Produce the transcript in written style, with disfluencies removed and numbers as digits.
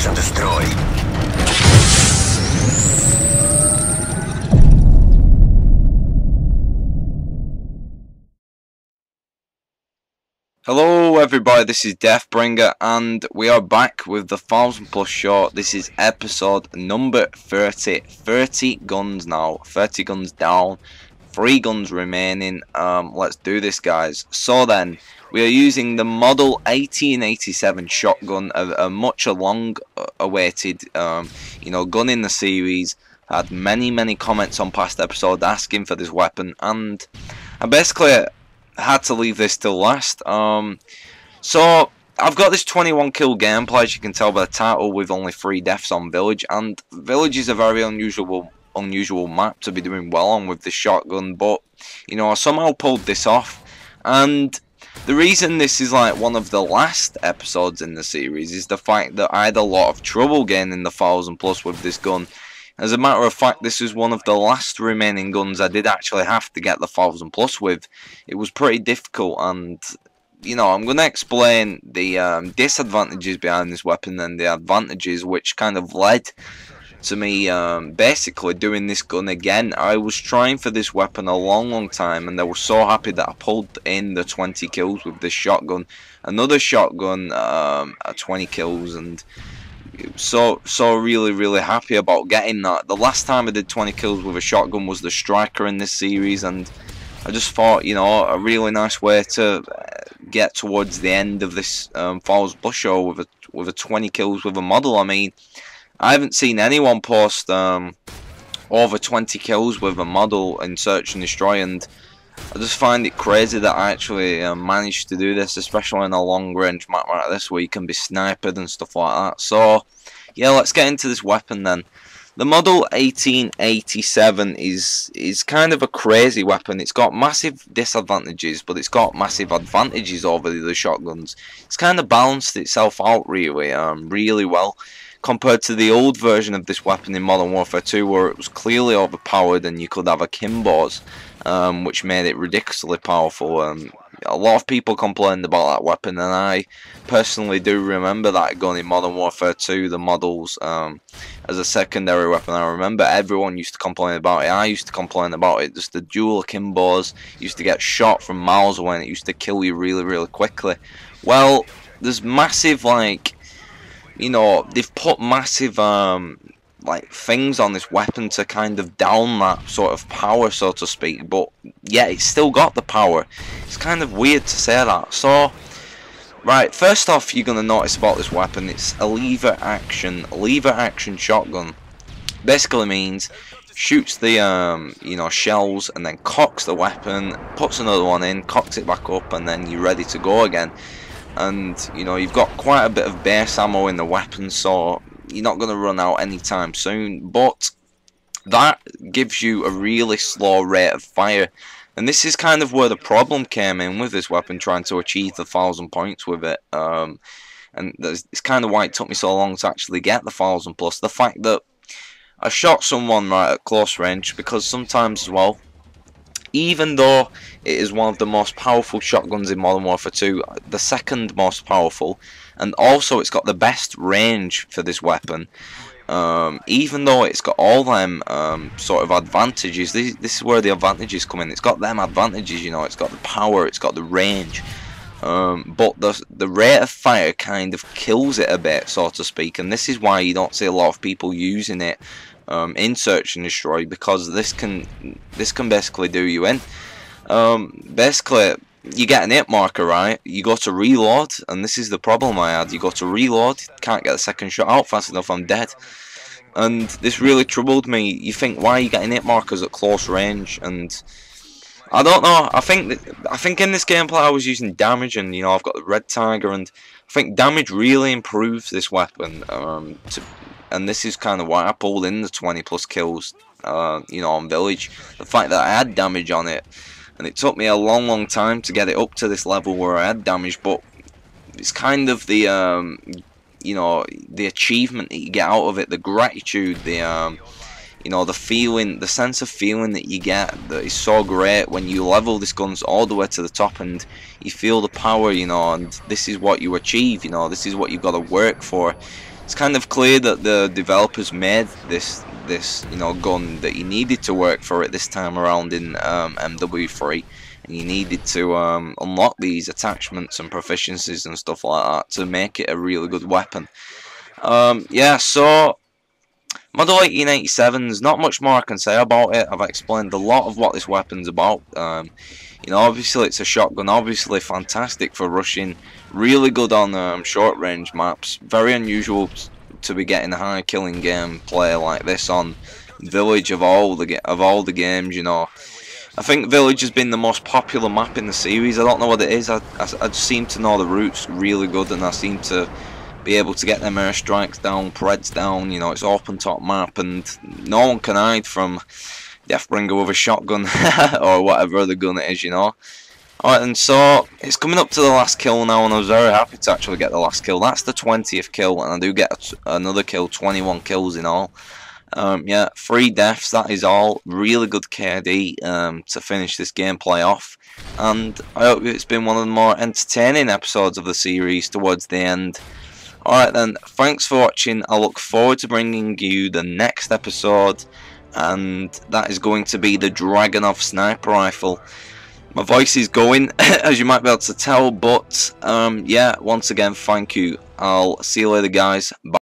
Search and destroy. Hello everybody, this is Deathbringer and we are back with the 1000+ short. This is episode number 30. 30 guns now, 30 guns down, 3 guns remaining. Let's do this, guys. So then, we are using the Model 1887 shotgun, a much long-awaited, gun in the series. I had many comments on past episodes asking for this weapon, and I basically had to leave this till last. So I've got this 21 kill gameplay, as you can tell by the title, with only 3 deaths on Village, and Village is a very unusual map to be doing well on with the shotgun, but you know, I somehow pulled this off. And the reason this is like one of the last episodes in the series is the fact that I had a lot of trouble gaining the 1000+ with this gun. As a matter of fact, this is one of the last remaining guns I did actually have to get the 1000+ with. It was pretty difficult, and you know, I'm going to explain the disadvantages behind this weapon and the advantages, which kind of led to me basically doing this gun again. I was trying for this weapon a long time, and I was so happy that I pulled in the 20 kills with this shotgun. Another shotgun at 20 kills, and so really happy about getting that. The last time I did 20 kills with a shotgun was the Striker in this series, and I just thought, you know, a really nice way to get towards the end of this 1000+ show with a 20 kills with a model. I mean, I haven't seen anyone post over 20 kills with a model in Search and Destroy, and I just find it crazy that I actually managed to do this, especially in a long-range map like this where you can be sniped and stuff like that. So, yeah, let's get into this weapon then. The Model 1887 is kind of a crazy weapon. It's got massive disadvantages, but it's got massive advantages over the other shotguns. It's kind of balanced itself out really, really well, compared to the old version of this weapon in Modern Warfare 2, where it was clearly overpowered and you could have akimbos, which made it ridiculously powerful. A lot of people complained about that weapon, and I personally do remember that gun in Modern Warfare 2, the models, as a secondary weapon. I remember everyone used to complain about it. I used to complain about it. Just the dual akimbos used to get shot from miles away, and it used to kill you really quickly. Well, there's massive, like, you know, they've put massive like things on this weapon to kind of down that sort of power, so to speak, but yeah, it's still got the power. It's kind of weird to say that. So right, first off, you're going to notice about this weapon, it's a lever action. Shotgun basically means shoots the you know, shells, and then cocks the weapon, puts another one in, cocks it back up, and then you're ready to go again. And you know, you've got quite a bit of base ammo in the weapon, so you're not going to run out anytime soon, but that gives you a really slow rate of fire. And this is kind of where the problem came in with this weapon, trying to achieve the 1000 points with it, and it's kind of why it took me so long to actually get the 1000+, the fact that I shot someone right at close range. Because sometimes as well, even though it is one of the most powerful shotguns in Modern Warfare 2, the second most powerful, and also it's got the best range for this weapon, even though it's got all them sort of advantages, this is where the advantages come in. It's got them advantages, you know, it's got the power, it's got the range, but the rate of fire kind of kills it a bit, so to speak, and this is why you don't see a lot of people using it in Search and Destroy, because this can basically do you in. Basically, you get an hit marker, right? You go to reload, and this is the problem I had. You go to reload, can't get a second shot out fast enough, I'm dead. And this really troubled me. You think, why are you getting hit markers at close range? And I don't know. I think in this gameplay I was using damage, and you know, I've got the Red Tiger, and I think damage really improves this weapon. And this is kind of why I pulled in the 20+ kills, you know, on Village. The fact that I had damage on it, and it took me a long time to get it up to this level where I had damage. But it's kind of the, you know, the achievement that you get out of it, the gratitude, the, you know, the feeling, the sense of feeling that you get, that is so great when you level this guns all the way to the top, and you feel the power, you know, and this is what you achieve, you know, this is what you've got to work for. it's kind of clear that the developers made this gun that you needed to work for it this time around in MW3, and you needed to unlock these attachments and proficiencies and stuff like that to make it a really good weapon. Yeah, so Model 1887, there's not much more I can say about it. I've explained a lot of what this weapon's about. Obviously it's a shotgun, obviously fantastic for rushing, really good on short range maps, very unusual to be getting a high killing game play like this on Village of all the games, you know. I think Village has been the most popular map in the series. I don't know what it is, I seem to know the routes really good, and I seem to be able to get them airstrikes down, preds down, you know. It's open top map and no one can hide from Deathbringer with a shotgun or whatever other gun it is, you know. Alright, and so it's coming up to the last kill now, and I was very happy to actually get the last kill. That's the 20th kill, and I do get another kill, 21 kills in all. Yeah, 3 deaths, that is all. Really good KD to finish this gameplay off, and I hope it's been one of the more entertaining episodes of the series towards the end. Alright then, thanks for watching. I look forward to bringing you the next episode, and that is going to be the Dragunov sniper rifle. My voice is going, as you might be able to tell, but yeah, once again, thank you. I'll see you later, guys. Bye.